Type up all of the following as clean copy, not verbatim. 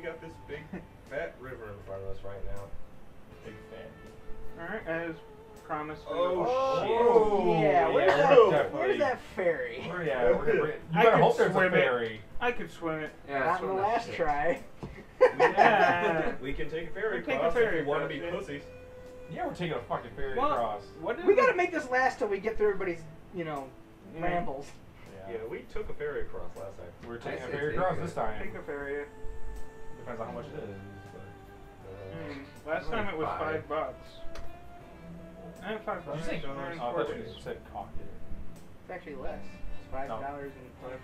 got this big fat river in front of us right now. Big fat. Alright, as promised. Oh shit. Yeah, where's that ferry? Yeah, I hope there's a ferry. I could swim it. Yeah, not in the last try. Yeah. We can take a ferry across if you want to be pussies. Yeah, we're taking a fucking ferry across. We gotta make this last till we get through everybody's, you know, rambles. Yeah, we took a ferry across last time. We're taking a ferry across this time. Take a ferry. Depends on how much it is. But, last time it was $5. And $5. Did you say cocktail? It's actually less. It's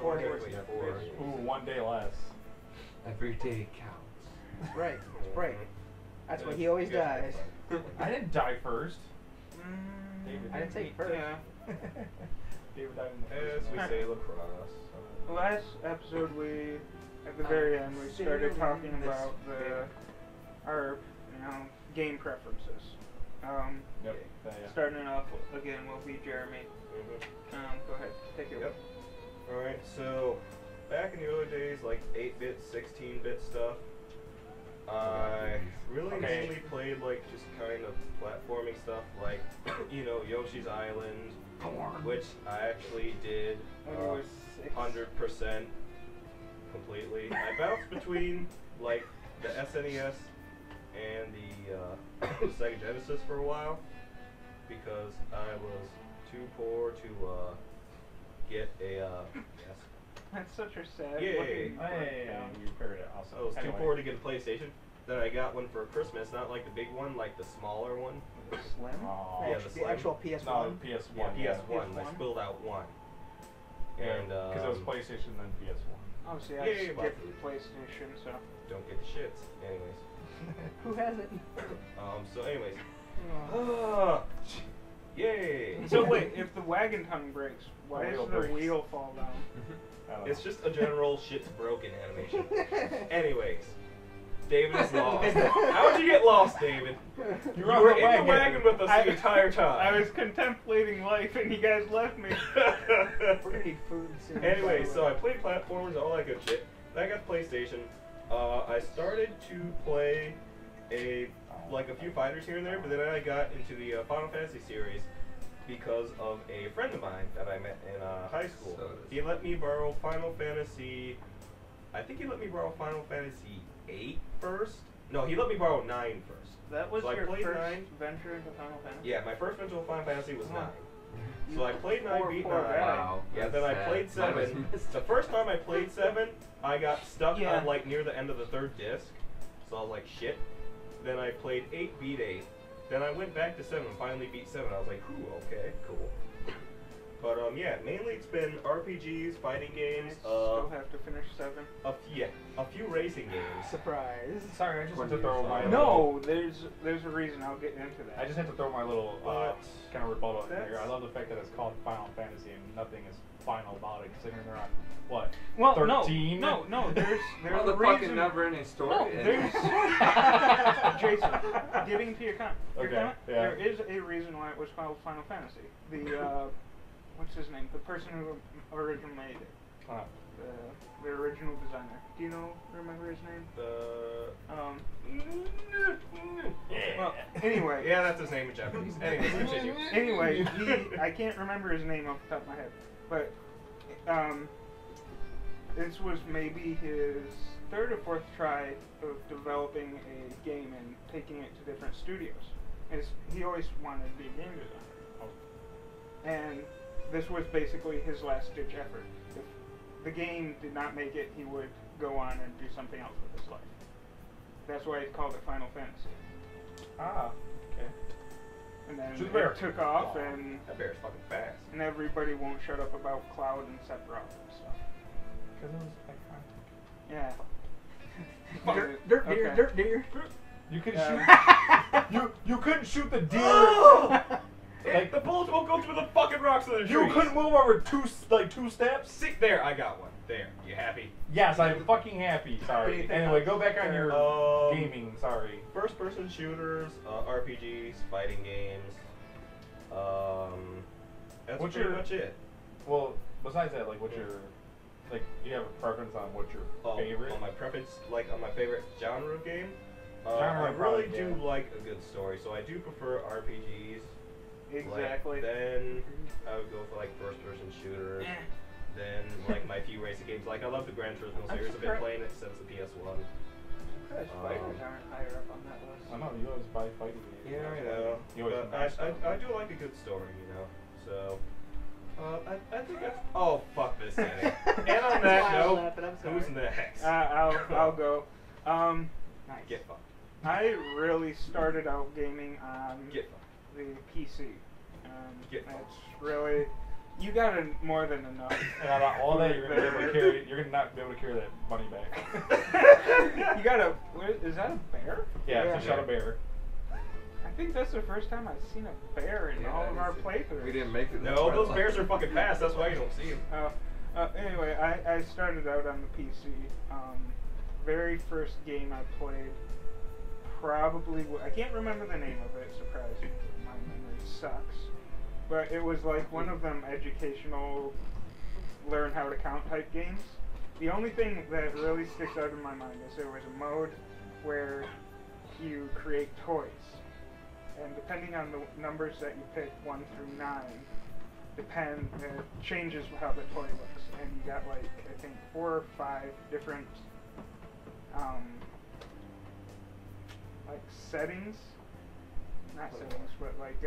$5.44. Ooh, one day less. Every day counts. Right. It's right. That's why he always dies. I didn't die first. David I didn't say first. Yeah. David died in the first. As we say, lacrosse. Last episode, we at the very end, we started talking about our game preferences. Yep. Starting it off again will be Jeremy. Go ahead, take it. Yep. All right. So back in the early days, like 8-bit, 16-bit stuff. I really mainly played like just kind of platforming stuff, like Yoshi's Island, which I actually did 100% completely. I bounced between like the SNES and the Sega Genesis for a while because I was too poor to get a. That's such a sad. You heard it also. I was too poor to get a PlayStation. Then I got one for Christmas, not like the big one, like the smaller one. The Slim? Aww. Yeah, the Slim. The actual PS1? No, the PS1. Yeah, PS1. I spilled out one. And, because it was PlayStation, then PS1. Oh, see, I skipped the PlayStation, so. Don't get the shits. Anyways. Who hasn't? So anyways. Yay! So wait, if the wagon tongue breaks, why does the wheel fall down? It's just a general shit's broken animation. Anyways, David is lost. How'd you get lost, David? You were in the wagon with us the entire time. I was contemplating life and you guys left me. We're gonna need food soon. Anyway, so I played platformers, all that good shit. Then I got PlayStation. I started to play like a few fighters here and there, but then I got into the Final Fantasy series because of a friend of mine that I met in high school. So he let me borrow Final Fantasy, I think he let me borrow Final Fantasy 8 first. No, he let me borrow 9 first. That was your first venture into Final Fantasy? Yeah, my first venture into Final Fantasy was 9. So I played 9, beat 9. Wow, yeah, then I played 7. The first time I played 7, I got stuck on like near the end of the third disc. So I was like, shit. Then I played 8, beat 8. Then I went back to 7, finally beat 7. I was like, ooh, okay, cool. But yeah, mainly it's been RPGs, fighting games. Still have to finish 7. A few racing games. Surprise! Sorry, I just had to throw my. No, there's a reason. I'll get into that. I just had to throw my little kind of rebuttal in here. I love the fact that it's called Final Fantasy and nothing is final about it, considering they're on what? Well, 13? No. There's a reason. Never-ending story. No, there's. Jason, getting to your comment. There is a reason why it was called Final Fantasy. The. What's his name? The person who originally made it. The original designer. Do you remember his name? Well, anyway. Yeah, that's his name in Japanese. Anyways, continue. Anyway, I can't remember his name off the top of my head. But this was maybe his third or fourth try of developing a game and taking it to different studios. He always wanted to be a game designer. And this was basically his last-ditch effort. If the game did not make it, he would go on and do something else with his life. That's why he called it Final Fantasy. Ah, okay. And then it took off, and that bear's fucking fast. And everybody won't shut up about Cloud and Sephiroth and stuff. Because it was iconic. Yeah. Dirt deer. You could shoot. You couldn't shoot the deer. Like, the bullets won't go through the fucking rocks of the trees. You couldn't move over two steps? Sick. There, I got one. There. You happy? Yes, I'm fucking happy. Sorry. Anyway, go back on your gaming. Sorry. First-person shooters, RPGs, fighting games. That's pretty much it. Well, besides that, like, what's your Like, do you have a preference on what your favorite? On my preference, like on my favorite genre game. I really do like a good story, so I do prefer RPGs. Exactly. Like, then I would go for like first-person shooter. Yeah. Then like my few racing games. Like I love the Gran Turismo series. I've been playing it since the PS1. Crash fighters aren't higher up on that list. I know you always buy fighting games. Yeah, I know. I do like a good story, you know. So I think that's. Oh fuck this thing. And on that note, who's next? I'll go. Nice. Get fucked. I really started out gaming on the PC. Get fucked. It's really. You got more than enough. And about all that, you're gonna be able to carry. You're gonna not be able to carry that money back. You got a. Is that a bear? Yeah, yeah. It's a shot of bear. I think that's the first time I've seen a bear in all of our playthroughs. We didn't make it. No, those bears are fucking fast. That's why you don't see them. Anyway, I started out on the PC. Very first game I played, probably I can't remember the name of it. Surprisingly, my memory sucks. But it was like one of them educational, learn how to count type games. The only thing that really sticks out in my mind is there was a mode where you create toys. And depending on the numbers that you pick, 1 through 9, it changes how the toy looks. And you got like, I think 4 or 5 different like settings. Not settings, but like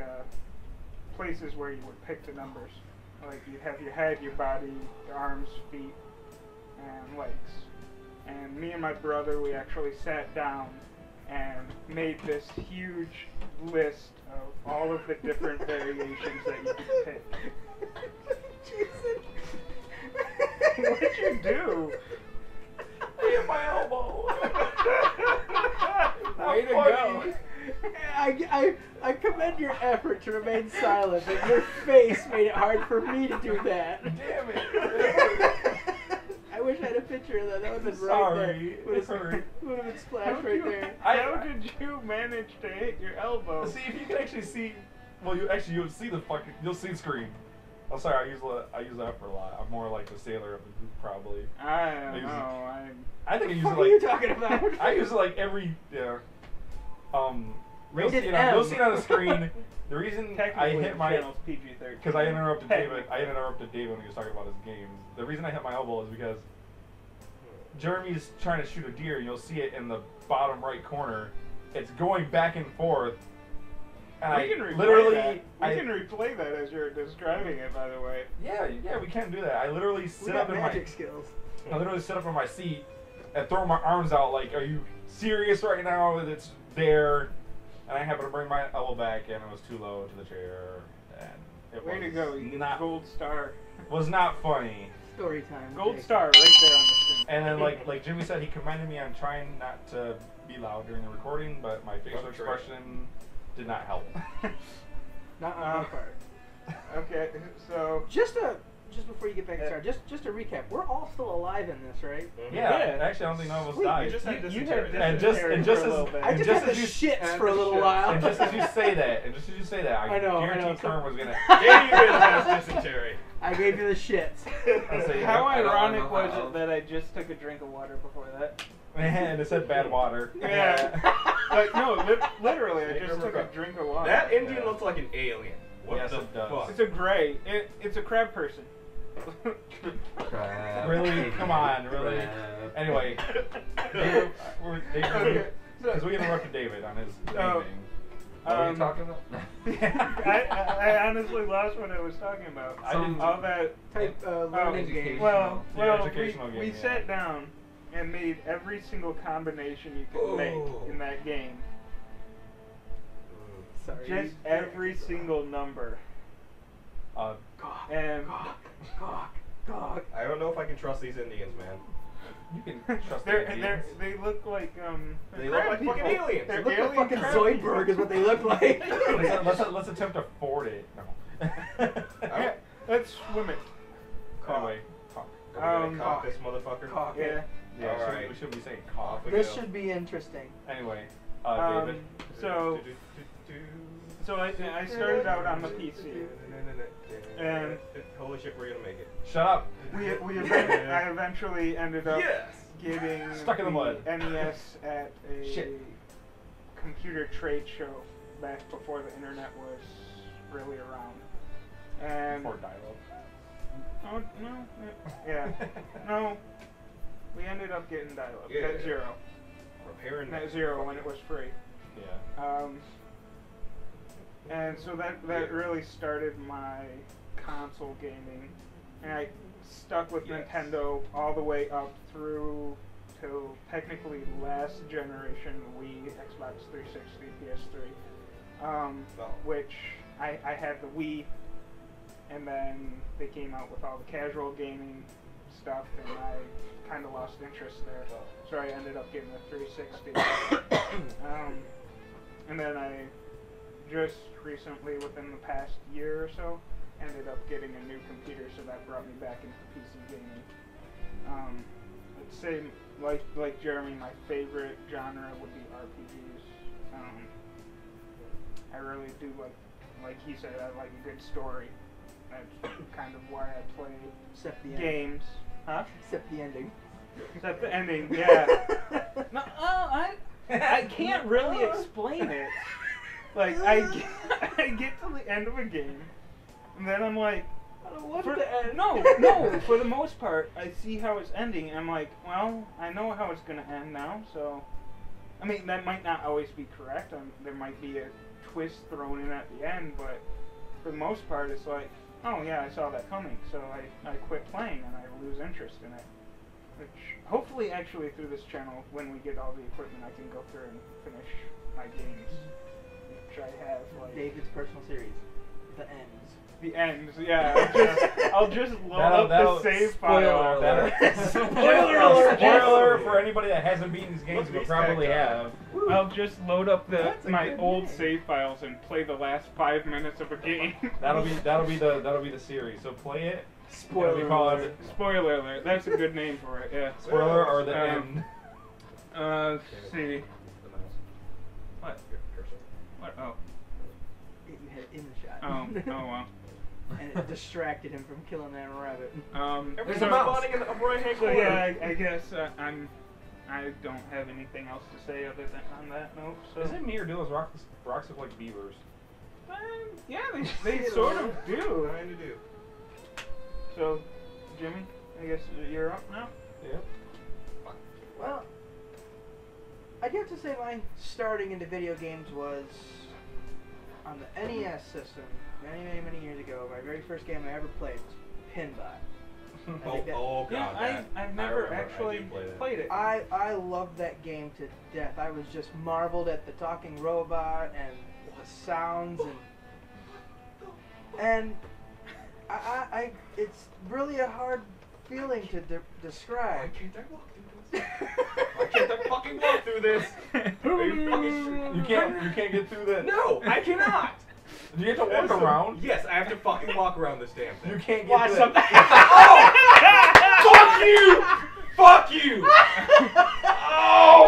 places where you would pick the numbers. Like you have your head, your body, your arms, feet, and legs. And me and my brother, we actually sat down and made this huge list of all of the different variations that you could pick. Jason! What'd you do? I hit my elbow! Way to go! I commend your effort to remain silent, but your face made it hard for me to do that. Damn it! I wish I had a picture of that. That would have been right there. Would have been splashed right there. How did you manage to hit your elbow? See if you can actually see. Well, you'll see the fucking. You'll see the screen. I'm sorry. I use that for a lot. I'm more like the sailor of the group, probably. I don't know. I think I use like. What are you talking about? I use like every. Yeah. You'll see it on the screen. The reason I hit my channel's PG-13 because I interrupted David. I interrupted David when he was talking about his games. The reason I hit my elbow is because Jeremy's trying to shoot a deer. You'll see it in the bottom right corner. It's going back and forth. And we can replay that as you're describing it. By the way. Yeah, we can do that. I literally sit up in my magic skills. I literally sit up in my seat and throw my arms out like, "Are you serious right now?" And it's there. And I happened to bring my elbow back, and it was too low to the chair. And it Way was to go! You not gold star. Was not funny. Story time. Gold star right there on the screen. And then, like Jimmy said, he commended me on trying not to be loud during the recording, but my facial expression did not help. Not on my part. Okay, so just before you get back to start, just to recap, we're all still alive in this, right? Mm-hmm. Yeah. Actually, I don't think none of us died. You just had dysentery for a little while. And just as you say that, I guarantee Kern was gonna. Gave you dysentery. I gave you the shits. How ironic was it that I just took a drink of water before that? And it said bad water. Yeah. Like no, literally, I just took a drink of water. That Indian looks like an alien. What the fuck? It's a gray. It's a crab person. Crab. Really? Come on, really? Crab. Anyway. Because we interrupted David on his thing. What were you talking about? I honestly lost what I was talking about. All that type of learning game. Well, we sat down and made every single combination you could make in that game. Just every single number. Gawk. I don't know if I can trust these Indians, man. You can trust the Indians. They look like They look like fucking aliens. They look like fucking Zoidberg is what they look like. let's attempt to ford it. No. Yeah, let's swim it. Anyway, cock this motherfucker. Cock it. Yeah. All right. We shouldn't be saying cock. This should be interesting. Anyway, David. So. So I started out on my PC, and holy shit, we're gonna make it. Shut up. I eventually ended up getting stuck in the mud. NES at a computer trade show back before the internet was really around. And before dial-up. Oh no. Yeah. No. We ended up getting dial-up at zero. Repairing at zero when it was free. Yeah. And so that really started my console gaming, and I stuck with Nintendo all the way up through to technically last generation Wii, Xbox 360, PS3, which I had the Wii, and then they came out with all the casual gaming stuff, and I kind of lost interest there, so I ended up getting the 360, and then I just recently, within the past year or so, ended up getting a new computer, so that brought me back into PC gaming. I'd say, like Jeremy, my favorite genre would be RPGs. I really do like he said, I like a good story. That's kind of why I play games. Huh? Except the ending. Except the ending, yeah. No, I can't really explain it. Like, I get to the end of a game, and then I'm like, I don't want the end. No, for the most part, I see how it's ending, and I'm like, well, I know how it's going to end now, so... I mean, that might not always be correct, there might be a twist thrown in at the end, but for the most part, it's like, oh yeah, I saw that coming, so I quit playing, and I lose interest in it. Which, hopefully, actually, through this channel, when we get all the equipment, I can go through and finish my games. I have like David's personal series, the ends. The ends, yeah. I'll just load up the save file. Spoiler alert! Spoiler for anybody that hasn't beaten these games, but probably have. I'll just load up my old save files and play the last 5 minutes of a game. that'll be the series. So play it. Spoiler alert. Spoiler alert. That's a good name for it. Yeah. Spoiler or the end. Let's see. What? What? Oh. You had it in the shot. Oh, wow. And it distracted him from killing that rabbit. There's a mouse spawning in the right hand corner. Yeah, I guess I don't have anything else to say other than on that note. So. Isn't me or do those rocks look like beavers? Yeah, they sort of do. Kind of do. So, Jimmy, I guess you're up now? Yeah. Well, I'd have to say my starting into video games was on the NES system many years ago. My very first game I ever played was Pinbot. Oh god! Yeah, I've never actually played it. I loved that game to death. I was just marveled at the talking robot and the sounds and I it's really a hard feeling to describe. Why can't I walk through this? Why can't I fucking walk through this? You can't get through this. No, I cannot. Do you have to walk around? Yes, I have to fucking walk around this damn thing. You can't get through something. Oh! Fuck you! Fuck you! Oh!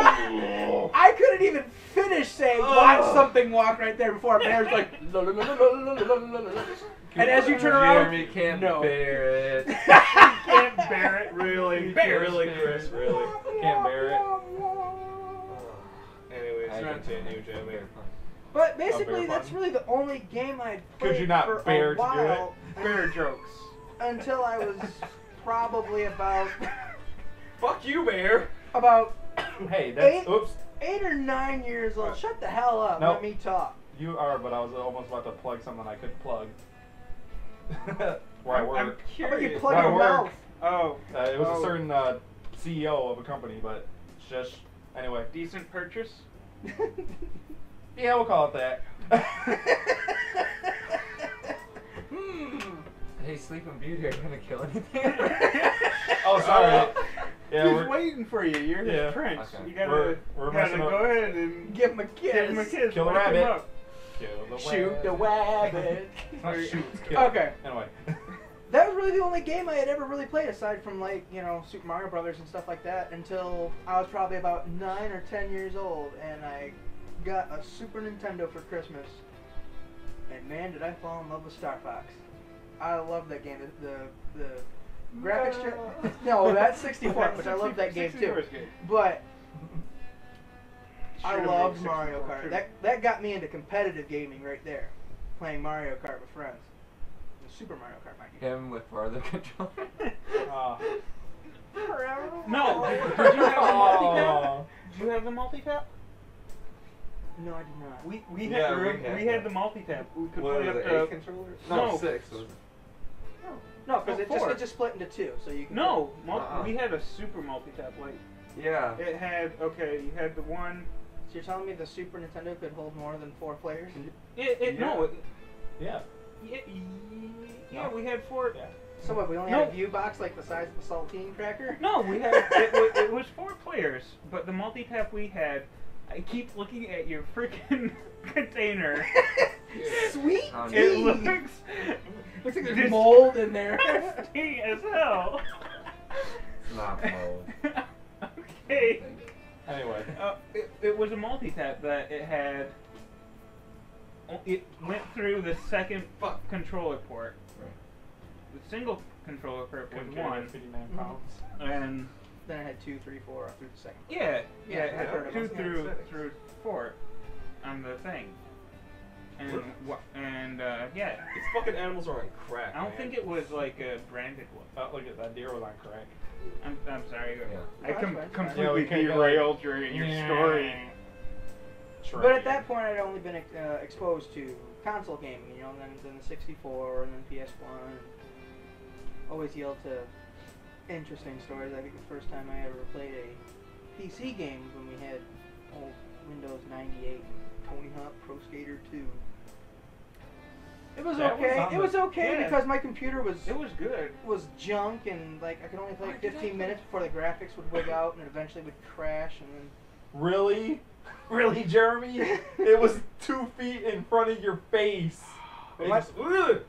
I couldn't even finish saying watch something walk right there before Bear's like. And as you turn around, Jeremy can't bear it. Can't bear it, really. Really, Chris, really. Can't bear it. Anyways, I continue, Jeremy. But basically, that's really the only game I played. Could you not for bear a while to do it? Bear jokes. Until I was probably about. Fuck you, bear. About. Hey, that's oops. 8 or 9 years old. Shut the hell up. Nope. Let me talk. You are, but I was almost about to plug something I could plug. Where I work. I'm curious. You plug your mouth? Oh. It was a certain CEO of a company, but shush. Anyway. Decent purchase? Yeah, we'll call it that. Hey, Sleeping Beauty, are you going to kill anything? Oh, sorry. Yeah, he's waiting for you. You're his prince. Okay. You gotta go ahead and give him a kiss. Give him a kiss. Kill the rabbit. Shoot the rabbit. Okay. Anyway. That was really the only game I had ever really played, aside from, like, you know, Super Mario Brothers and stuff like that, until I was probably about 9 or 10 years old, and I got a Super Nintendo for Christmas. And man, did I fall in love with Star Fox. I love that game. The graphics no, that's 64, but I love that game too. But I loved Mario Kart. That got me into competitive gaming right there. Playing Mario Kart with friends. Super Mario Kart, my game. Him with farther control. No. Did you have a multi-cap? Did you have the multi-cap? No, I did not. We had the multi-tap. We could put up the controller. No, six. No, because it just split into two, so you can. No, we had a super multi-tap light. Yeah. It had you had the one. So you're telling me the Super Nintendo could hold more than 4 players? We had 4. Yeah. So what? We only had a view box like the size of a saltine cracker. No, we had it was 4 players, but the multi-tap we had. I keep looking at your freaking container. Sweet tea. It looks like there's mold in there. Tea as hell. It's not mold. Okay. Anyway, it was a multi-tap that it had. It went through the second controller port. Right. The single controller port was 159 pounds, and. Then I had 2, 3, 4 up through the second. I had 2 through 4 on the thing. And these fucking animals are on crack. I don't think it was like a branded one. Oh, look at that deer was on crack. I'm sorry. Yeah. I completely derailed your story. But at that point, I'd only been exposed to console gaming, you know, and then the 64 and then PS1. Always yelled to. Interesting stories. I think the first time I ever played a PC game was when we had old Windows 98 Tony Hawk Pro Skater 2. It was okay. It was okay because my computer was good. Was junk and like I could only play 15 minutes before the graphics would wig out and it eventually would crash and then. Really, really, Jeremy? It was 2 feet in front of your face. It's a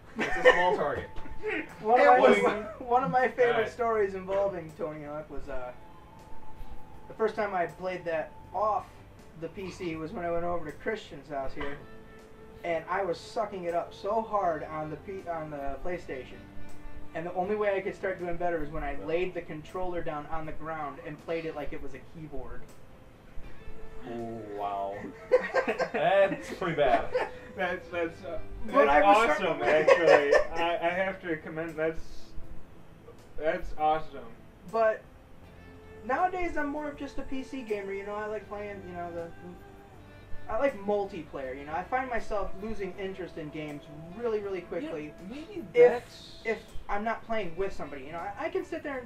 small target. One of my favorite stories involving Tony Hawk was the first time I played that off the PC was when I went over to Christian's house here, and I was sucking it up so hard on the PlayStation, and the only way I could start doing better was when I laid the controller down on the ground and played it like it was a keyboard. Oh, wow. That's pretty bad. That's awesome, actually. I have to commend. That's awesome. But nowadays I'm more of just a PC gamer, you know. I like playing, you know, I like multiplayer, you know. I find myself losing interest in games really, really quickly. Yeah, maybe that's... If I'm not playing with somebody, you know. I can sit there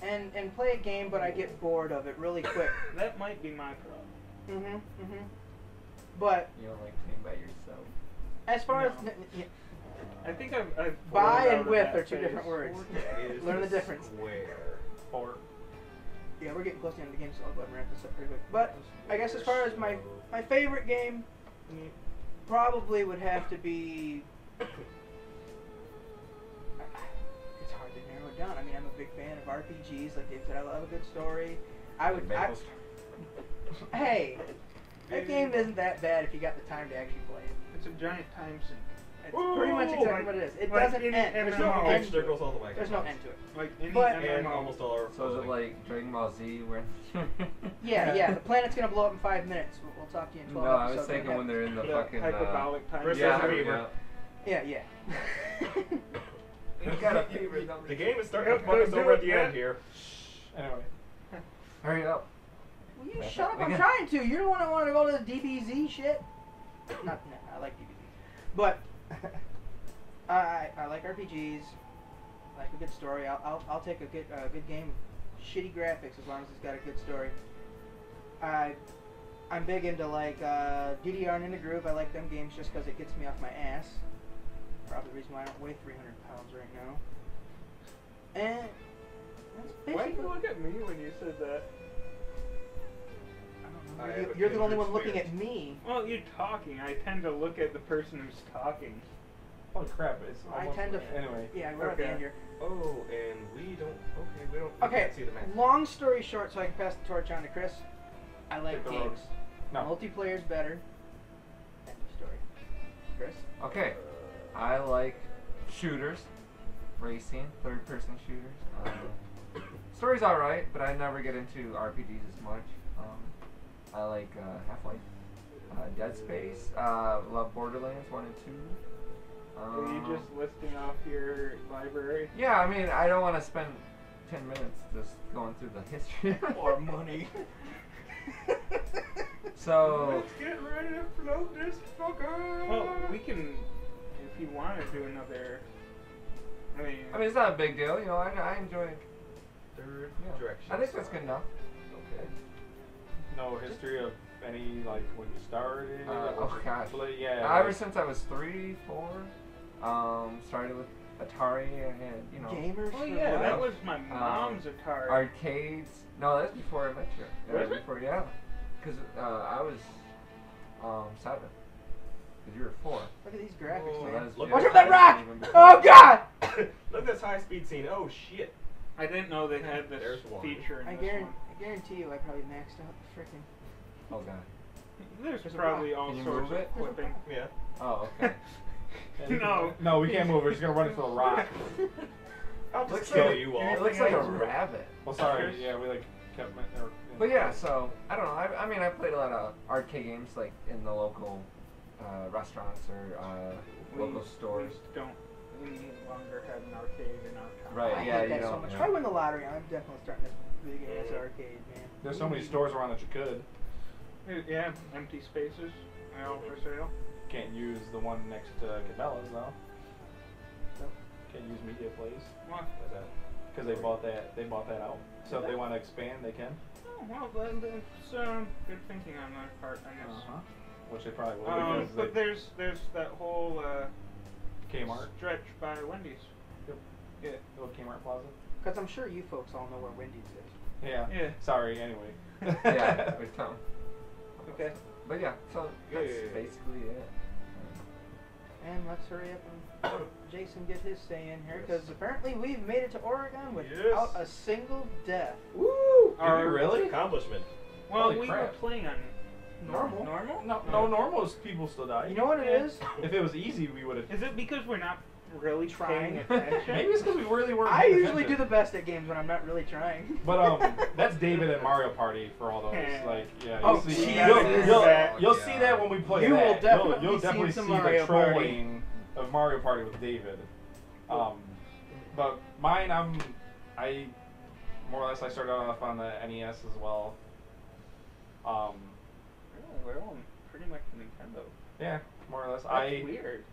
and play a game, but I get bored of it really quick. That might be my problem. But you don't like playing by yourself. As far as I think I've by and with are two different words. Learn the difference. Yeah, we're getting close to the end of the game, so I'll go ahead and wrap this up pretty quick. But I guess as far as my favorite game, probably would have to be. It's hard to narrow it down. I mean, I'm a big fan of RPGs. Like Dave said, I love a good story. Hey, that game isn't that bad if you got the time to actually play it. It's a giant time sink. It's pretty much exactly what it is. It doesn't end. There's no end to it. There's no end to it. Like any MMO almost all over. So is it like Dragon Ball Z where? The planet's gonna blow up in 5 minutes. We'll talk to you in 12. No, I was thinking when they're in the fucking hyperbolic time. You got a fever. The game is starting to fuck us over at the end here. Anyway, hurry up. Will you shut up? I'm trying to. You're the one that wanted to go to the DBZ shit. I like DBZ. But I like RPGs. I like a good story. I'll take a good game, shitty graphics as long as it's got a good story. I'm big into like DDR and In the Groove. I like them games just because it gets me off my ass. Probably the reason why I don't weigh 300 pounds right now. And that's basically. Why did you look at me when you said that? You're the only one looking at me. Well, you're talking. I tend to look at the person who's talking. Oh crap! Anyway. Yeah, we're at the end here. Oh, and we don't. Okay, we don't. Okay. See the match. Long story short, so I can pass the torch on to Chris. I like games. No. Multiplayer's better. End of story. Chris. Okay. I like shooters, racing, third-person shooters. Story's alright, but I never get into RPGs as much. I like Half-Life, Dead Space, love Borderlands 1 and 2. Are you just listing off your library? Yeah, I mean, I don't want to spend 10 minutes just going through the history. Or money. So... let's get ready to float this fucker! Well, we can, if you want to do another... I mean, it's not a big deal, you know, I enjoy third direction. I think that's good enough. Okay. No history of any, like, when you started? Oh, gosh. Yeah, ever since I was 3, 4, started with Atari and, you know. Gamers? Oh, yeah, that was my mom's Atari. Arcades. No, that's before I met you. That was before, yeah. Because I was 7. Because you were 4. Look at these graphics, man. Watch out that rock! Oh, God! Look at this high-speed scene. Oh, shit. I didn't know they had this feature in this one. I guarantee you I probably maxed out the freaking... Oh, God. There's probably all sorts of clipping. Yeah. Oh, okay. No. No, we can't move. We're just going to run into a rock. I'll just kill you all. It looks like a rabbit. Well, sorry. Yeah, we, like, kept... But, yeah, so, I don't know. I mean, I played a lot of arcade games, like, in the local restaurants or local stores. We don't... We no longer have an arcade in our town. Right, I hate that so much. If I win the lottery, I'm definitely starting to big ass arcade, man. There's so many stores around that you could. Yeah, empty spaces, all for sale. Can't use the one next to Cabela's, though. No. Can't use Media Plays. Why? Because they bought that out. So if they want to expand, they can. Oh, well, that's good thinking on that part, I guess. Uh-huh. Which they probably will. But there's that whole Kmart stretch by Wendy's. Yep. Yeah. The little Kmart Plaza. Because I'm sure you folks all know where Wendy's is. Yeah. Yeah. Sorry. Anyway. Yeah. We're telling. Okay. But yeah, so that's basically it. And let's hurry up and Jason get his say in here, because apparently we've made it to Oregon without a single death. Woo! Are really? Accomplishment. Well, holy crap. Were playing on normal. Normal? No, normals people still die. You know what it is? If it was easy, we would have... Is it because we're not really trying attention? Maybe it's because we really weren't. I usually do the best at games when I'm not really trying. But that's David at Mario Party for all those. Like, yeah, you'll see that when we play. You will definitely you'll definitely see the trolling of Mario Party with David. But mine, I more or less I started off on the NES as well. Really, we're all pretty much Nintendo. Yeah, more or less. That's weird.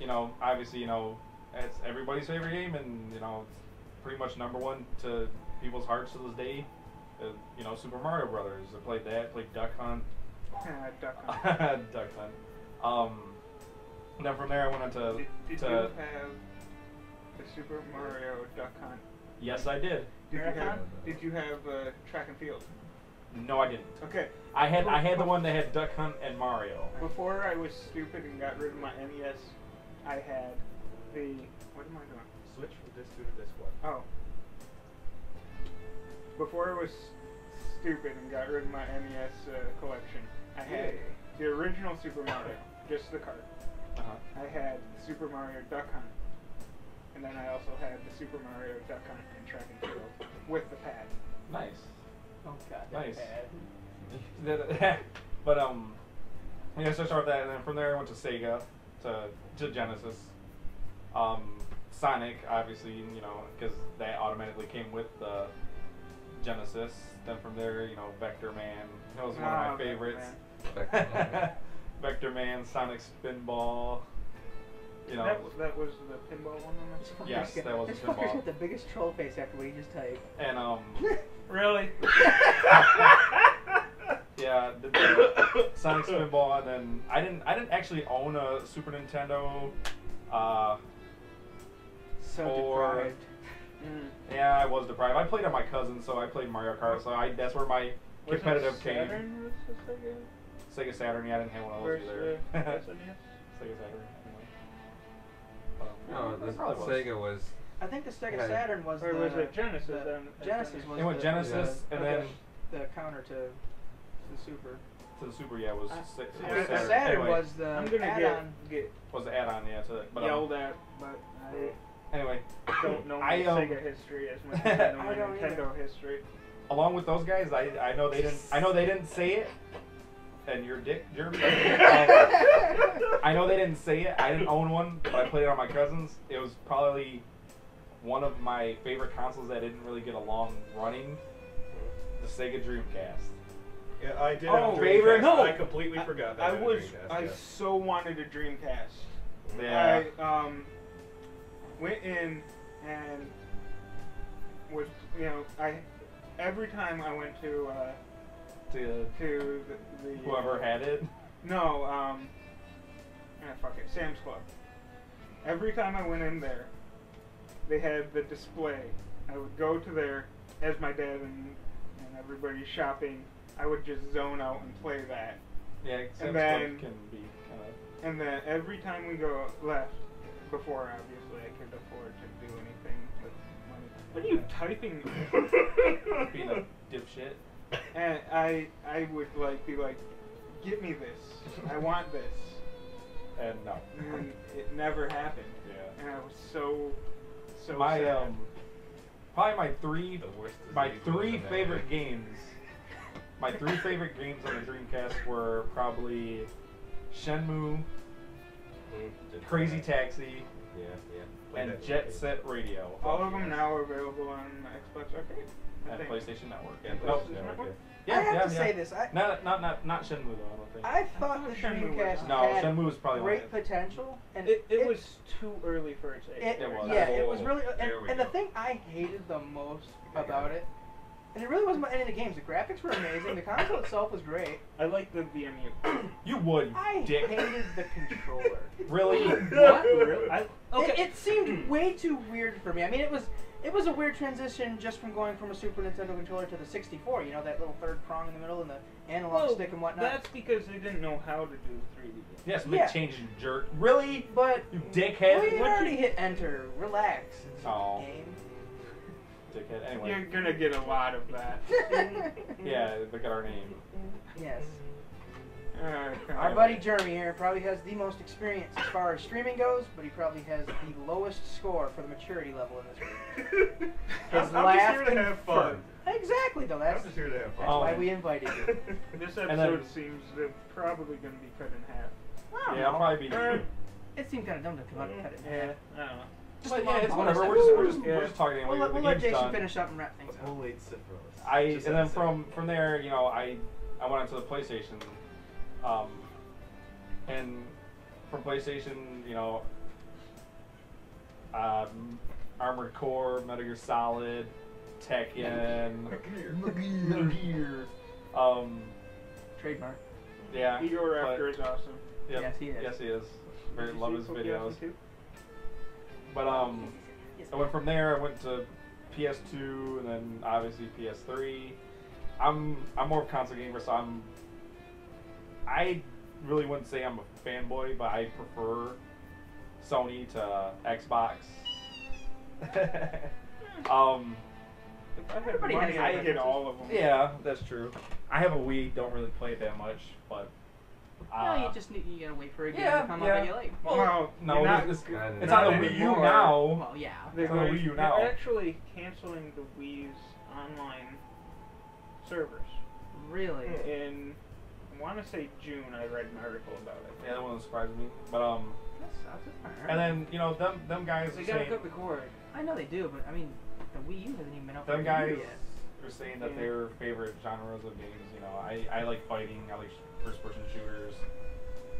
You know, obviously, you know, it's everybody's favorite game, and you know, it's pretty much #1 to people's hearts to this day. You know, Super Mario Brothers. I played that. Played Duck Hunt. Duck Hunt. And then from there, I went on to. Did you have the Super Mario Duck Hunt? Yes, I did. Did you have Track and Field? No, I didn't. Okay. I had the one that had Duck Hunt and Mario. Before I was stupid and got rid of my NES, I had the... What am I doing? Switch from this to this one. Oh. Before I was stupid and got rid of my NES collection, I had the original Super Mario, just the cart. I had Super Mario Duck Hunt. And then I also had the Super Mario Duck Hunt and Track and Field with the pad. Nice. Oh, God, nice. But yeah, so I started that, and then from there I went to Sega, to Genesis, Sonic, obviously, you know, because that automatically came with the Genesis. Then from there, you know, Vector Man. That was one of my favorites. Vector Man, Sonic Spinball. You know, that was the pinball one on this one? Yes, that was the pinball. This fucker's got the biggest troll face after what he just typed. And, really? Yeah, the Sonic Spinball, and then I didn't actually own a Super Nintendo. Deprived. Yeah, I was deprived. I played on my cousin, so I played Mario Kart, so that's where my competitive came. Saturn was Sega? Sega Saturn, yeah, I didn't have one of those either. Sega Saturn. No, the Sega was. I think the Sega Saturn was. Or was it Genesis? Genesis was. It went Genesis and then the counter to the Super. to the Subaru, yeah, was Saturday. Saturday was the add-on. Was the add-on, yeah. To that, but yelled at, but anyway. Don't know my Sega history as much as I know my Nintendo history. Along with those guys, I know they didn't. I know they didn't say it. And your dick, Jeremy. I know they didn't say it. I didn't own one, but I played it on my cousin's. It was probably one of my favorite consoles that didn't really get along running. The Sega Dreamcast. Yeah, I did. Oh, favorite? No, I completely forgot that. I was. I so wanted a Dreamcast. Yeah. I went in and was, you know, every time I went to the whoever had it. No, fuck it, Sam's Club. Every time I went in there, they had the display. I would go to there as my dad and everybody shopping. I would just zone out and play that. Yeah, Sam's Club can be kind of. And then every time we go left, before obviously I could afford to do anything with money. What are you typing? Being a dipshit. And I would like be like, get me this. I want this. And no. And it never happened. Yeah. And I was so my sad. Probably my three favorite games. My three favorite games on the Dreamcast were probably Shenmue, Crazy Taxi, and Jet Set Radio. All of them now are available on Xbox Arcade. And PlayStation Network. Yeah, PlayStation Network. Yeah, I have to say this. Not Shenmue, though, I don't think. I thought the Dreamcast had great potential. And it was too early for its age. It was. Yeah, it was really... And the thing I hated the most about it, and it really wasn't about any of the games. The graphics were amazing. The console itself was great. I liked the VMU. You would, dick. I hated the controller. Really? What? Really? It seemed way too weird for me. I mean, it was a weird transition just from going from a Super Nintendo controller to the 64, you know, that little third prong in the middle and the analog stick and whatnot. That's because they didn't know how to do 3D. Yes, make changes, jerk. Really? But you dickhead. Well, you already hit enter. Relax. It's a game. Dickhead. Anyway. You're gonna get a lot of that. Yeah, look at our name. Yes. Our buddy Jeremy here probably has the most experience as far as streaming goes, but he probably has the lowest score for the maturity level in this room. I'm just here to have fun. Exactly, though. I'm just here to have fun. That's why we invited you. This episode seems probably going to be cut in half. Yeah, I'll probably be. It seemed kind of dumb to cut it in half. Yeah, I don't know. But yeah, it's whatever. We're just talking. We'll let Jason finish up and wrap things up. We'll wait for us. And then from there, you know, I went onto the PlayStation. And from PlayStation, you know, Armored Core, Metal Gear Solid, Tekken, trademark. Yeah. Igor After is awesome. Yep. Yes, he is. Yes, he is. Very love his videos. But I went from there. I went to PS2, and then obviously PS3. I'm more of a console gamer, so I really wouldn't say I'm a fanboy, but I prefer Sony to Xbox. I get all of them. Yeah, that's true. I have a Wii, don't really play it that much, but... no, you gotta wait for a game to come up that you like. Well, no, it's on the Wii U now. Well, yeah. It's on the Wii U now. They're actually canceling the Wii's online servers. Really? In... I want to say June. I read an article about it. Yeah, that one surprised me. But and then you know them guys. They gotta cut the cord. I know they do, but I mean, the Wii U hasn't even been up. Them guys are saying that their favorite genres of games. You know, I like fighting. I like first-person shooters.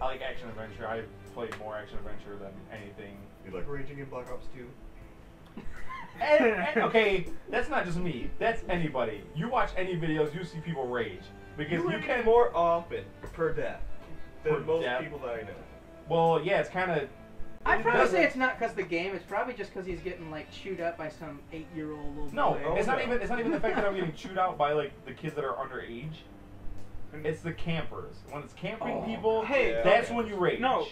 I like action adventure. I played more action adventure than anything. You like raging in Black Ops 2. and okay, that's not just me. That's anybody. You watch any videos, you see people rage. Because you can more often per death than most people that I know. Well, yeah, it's kind of. I'd probably say it's not because the game. It's probably just because he's getting like chewed up by some 8-year-old little boy. No, it's not even. It's not even the fact that I'm getting chewed out by like the kids that are underage. It's the campers. When it's camping people, that's when you rage. No,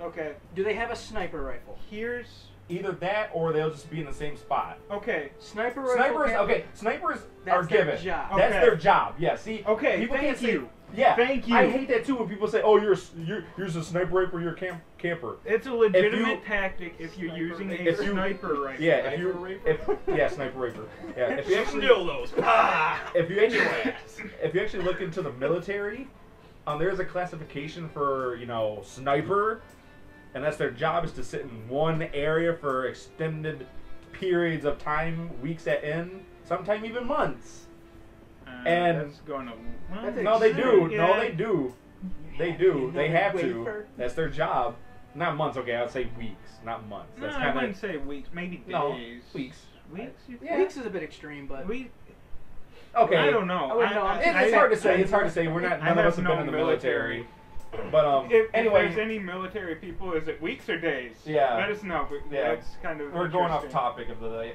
okay. Do they have a sniper rifle? Here's. Either that, or they'll just be in the same spot. Okay, snipers. Snipers. Okay, snipers are given. That's their job. Yeah. See. Okay. People can't see. Yeah. Thank you. I hate that too when people say, "Oh, you're a sniper rifle, you're a camper." It's a legitimate tactic if you're using a sniper rifle. Yeah, if you sniper rifle. Yeah, if you actually if you actually look into the military, there's a classification for, you know, sniper, and that's their job is to sit in one area for extended periods of time, weeks at end, sometimes even months. And that's going to, well, no, they do. Yeah. No, they do. They do. They have to. That's their job. Not months. Okay, I'd say weeks, not months. That's no, I wouldn't say weeks. Maybe days. No, weeks. Weeks. Yeah. Weeks is a bit extreme, but we. Okay. I don't know. It's hard to say. It's hard to say. We're not. None of us have been in the military. But anyway, if there's any military people, is it weeks or days? Yeah. Let us know. Yeah. That's kind of. We're going off topic of the.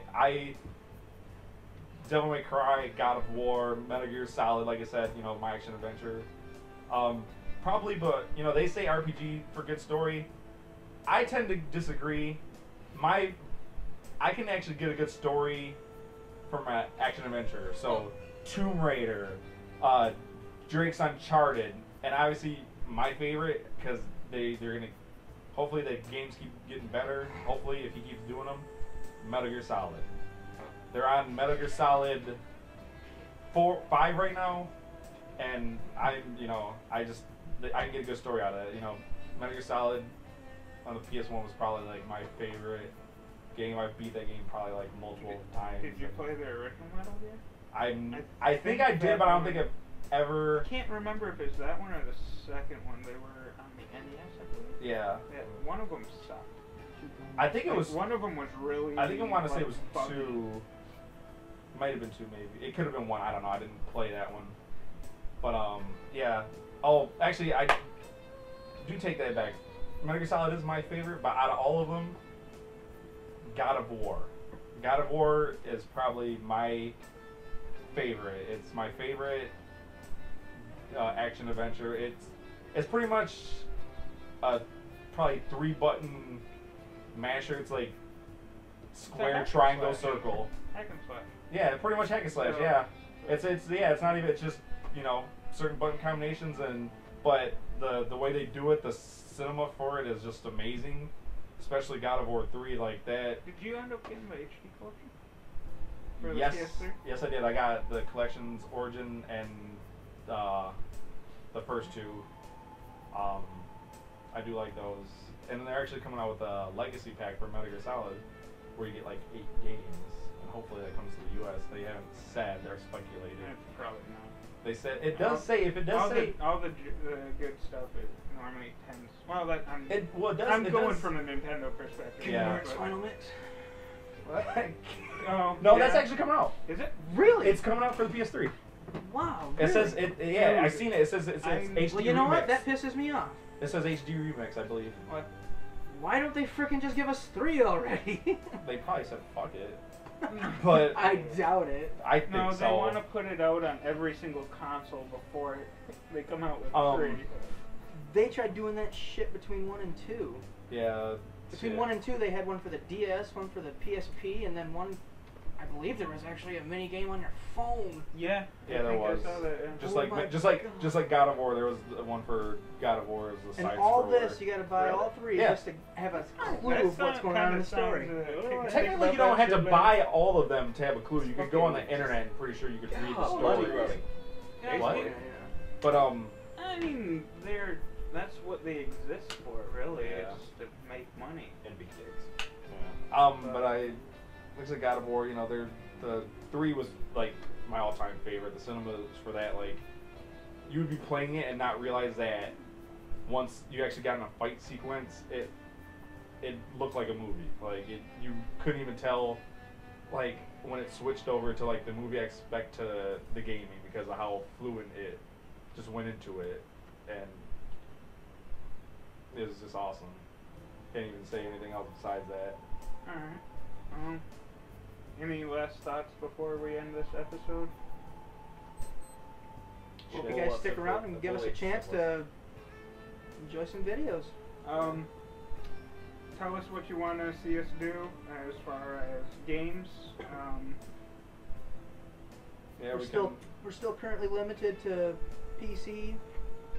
Devil May Cry, God of War, Metal Gear Solid, like I said, you know, my action adventure. Probably, but, you know, they say RPG for good story. I tend to disagree. I can actually get a good story from an action adventure. So, Tomb Raider, Drake's Uncharted, and obviously my favorite, because they're going to, hopefully the games keep getting better, hopefully, if he keeps doing them, Metal Gear Solid. They're on Metal Gear Solid 4, 5 right now, and I can get a good story out of it. You know, Metal Gear Solid on the PS1 was probably like my favorite game. I beat that game probably like multiple times. Did you play the original Metal Gear? I think I did, but I don't think I've ever. I can't remember if it's that one or the second one. They were on the NES, I believe. Yeah. One of them sucked. I think it was one of them was really. I think I want to say it was buggy. 2. Might have been 2, maybe. It could have been 1. I don't know. I didn't play that one. But, yeah. Oh, actually, I do take that back. Metal Gear Solid is my favorite, but out of all of them, God of War. God of War is probably my favorite. It's my favorite action adventure. It's pretty much a probably 3-button masher. It's like square, triangle, circle. Hack and slash. Yeah, pretty much hack and slash. Yeah, it's not even. It's just, you know, certain button combinations, and but the way they do it, the cinema for it is just amazing. Especially God of War 3, like that. Did you end up getting the HD collection? For the PS3? Yes, I did. I got the collections Origin and the first 2. I do like those. And they're actually coming out with a legacy pack for Metal Gear Solid, where you get like 8 games, and hopefully that comes to the U.S. They haven't said; they're speculating. Probably not. They said it does say if it does all say all the good stuff. It normally tends. Well, that I'm going from a Nintendo perspective. Yeah. What? No, that's actually coming out. Is it really? It's coming out for the PS3. Wow. Really? It says it. Yeah, I've seen it. It says it's HD. Well, you know what? That pisses me off. This says HD Remix, I believe. What? Why don't they frickin' just give us 3 already? They probably said fuck it. But I doubt it. I think so. No, they want to put it out on every single console before they come out with 3. They tried doing that shit between 1 and 2. Yeah. Between 1 and 2, they had one for the DS, one for the PSP, and then one... I believe there was actually a mini game on your phone. Yeah. Yeah, there was. Just like God of War, there was the one for God of War. It was the side scroller. And all this, you got to buy all 3 just to have a clue of what's going on in the story. Technically, you don't have to buy all of them to have a clue. You could go on the internet, and pretty sure you could read the story. What? Yeah. But I mean, that's what they exist for, really. Yeah. It's to make money and be dicks. Yeah. Looks like God of War, you know, the 3 was like my all-time favorite. The cinemas for that, like, you would be playing it and not realize that once you actually got in a fight sequence, it looked like a movie. Like you couldn't even tell, like, when it switched over to like the movie aspect to the gaming because of how fluent it just went into it, and it was just awesome. Can't even say anything else besides that. All right. Any last thoughts before we end this episode? Hope you guys stick around and give us a chance to enjoy some videos. Tell us what you want to see us do as far as games. Yeah, we're still currently limited to PC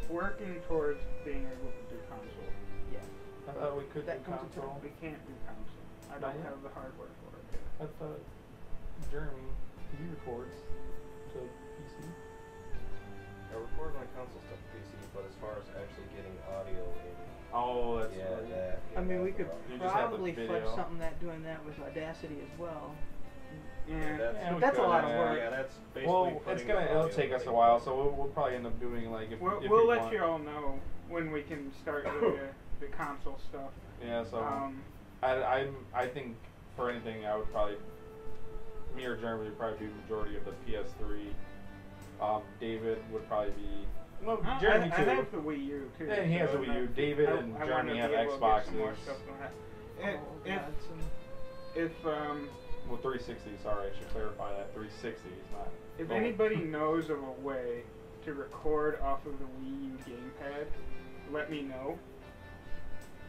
working towards being able to do console. Yes. I thought we could do console. We can't do console. I don't have the hardware for it yet. I thought Jeremy, he records to PC. I record my console stuff to PC, but as far as actually getting audio in. Oh, that's right. I mean, we could probably flex something that doing that with Audacity as well. Yeah, that's a lot of work. Yeah, that's basically. Well, it's gonna it'll take us a while, so we'll probably end up doing like if we'll let you all know when we can start doing the console stuff. Yeah, so I think for anything I would probably me or Jeremy would probably do the majority of the PS3. David would probably be. Well, Jeremy too. I have the Wii U too. And he has the Wii U. David and Jeremy have Xboxes. Well, 360, sorry, I should clarify that. 360 is not... If anybody knows of a way to record off of the Wii U gamepad, let me know.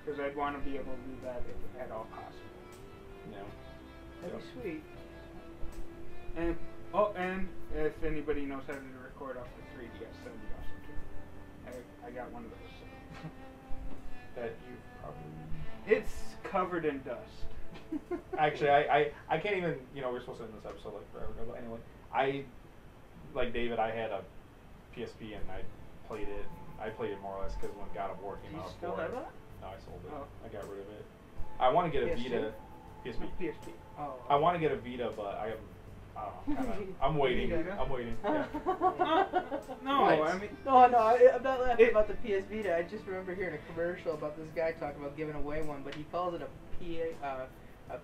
Because I'd want to be able to do that if at all possible. Yeah. That'd be sweet. And, and if anybody knows how to record off the 3DS, that'd be awesome, too. I got one of those. That you probably... It's covered in dust. Actually, I can't even, you know, we're supposed to end this episode like forever ago, but anyway, like David, I had a PSP and I played it more or less because when God of War came out. Do you still have that? No, I sold it. Oh. I got rid of it. I want to get a Vita. PSP. Oh. Okay. I want to get a Vita, but I don't know, kinda, I'm waiting. I'm waiting. Yeah. No, I mean... No, I'm not laughing about the PS Vita. I just remember hearing a commercial about this guy talking about giving away one, but he calls it a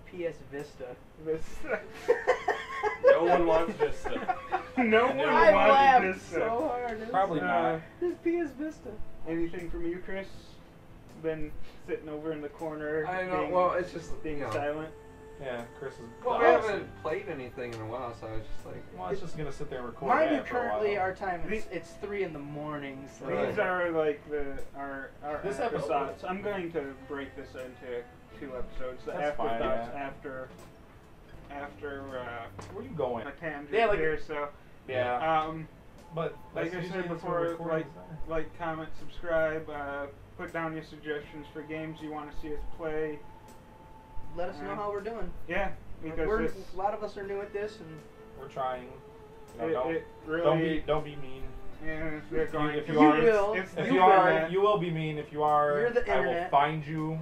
PS Vista. Vista. No one wants Vista. No one wants Vista. So hard. It's probably not. This PS Vista. Anything from you, Chris? Been sitting over in the corner. I know. Well, it's just being silent. Yeah, Chris is. Well, we haven't played anything in a while, so I was just like, well, it's just gonna sit there and record. Mine are currently our time. It's 3 in the morning. So these are like our this episode. I'm going to break this into 2 episodes. The afterthoughts after where you going? A tangent here, so yeah. But like I said before, like, comment, subscribe, put down your suggestions for games you want to see us play. Let us know how we're doing. Yeah, because a lot of us are new at this, and we're trying. You know, don't be mean. Yeah, if you are, you will be mean. If you are, you're the internet. I will find you.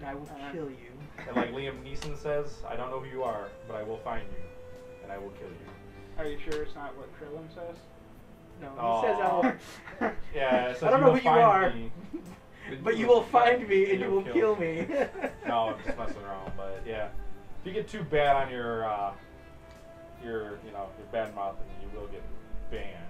And I will kill you. And like Liam Neeson says, I don't know who you are, but I will find you, and I will kill you. Are you sure it's not what Krillin says? No, he says I will. Yeah, I don't know who you are. But you will find me and you will kill me. No, I'm just messing around. But yeah, if you get too bad on your bad mouth, then you will get banned.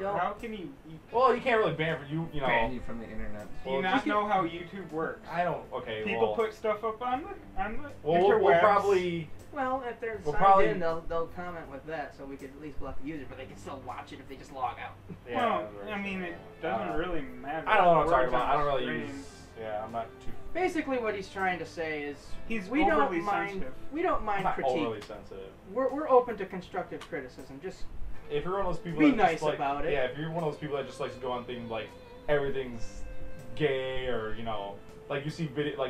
How can you? Well, you can't really ban ban you from the internet. Do you not know how YouTube works? I don't. Okay. People put stuff up on the interwebs. We'll probably. Well, if they're signed in, they'll comment with that, so we could at least block the user, but they can still watch it if they just log out. Yeah, well, I mean, it doesn't really matter. I don't know what I'm talking about. I don't really use... Yeah, I'm not too... Basically, what he's trying to say is... We don't mind critique. I'm not overly sensitive. We're open to constructive criticism. Just if you're one of those people be that nice just like, about it. Yeah, if you're one of those people that just likes to go on things like, everything's gay, or, you know... Like, you see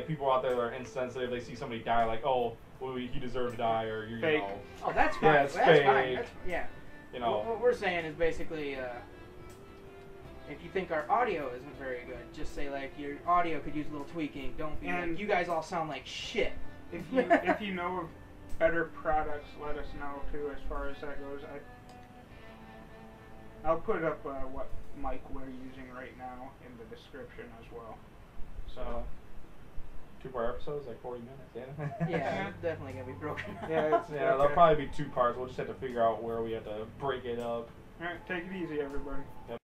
people out there that are insensitive, they see somebody die, like, oh... Well, he deserved to die, or you fake. Know. Oh, that's fine. Yeah, it's fake. That's, yeah. You know. What we're saying is basically, if you think our audio isn't very good, just say like your audio could use a little tweaking. Don't be like, you guys all sound like shit. If you if you know of better products, let us know too. As far as that goes, I'll put up what mic we're using right now in the description as well. So. 2-part episodes, like 40 minutes, yeah? Yeah, it's definitely going to be broken. Yeah, there'll probably be 2 parts. We'll just have to figure out where we have to break it up. All right, take it easy, everybody. Yep.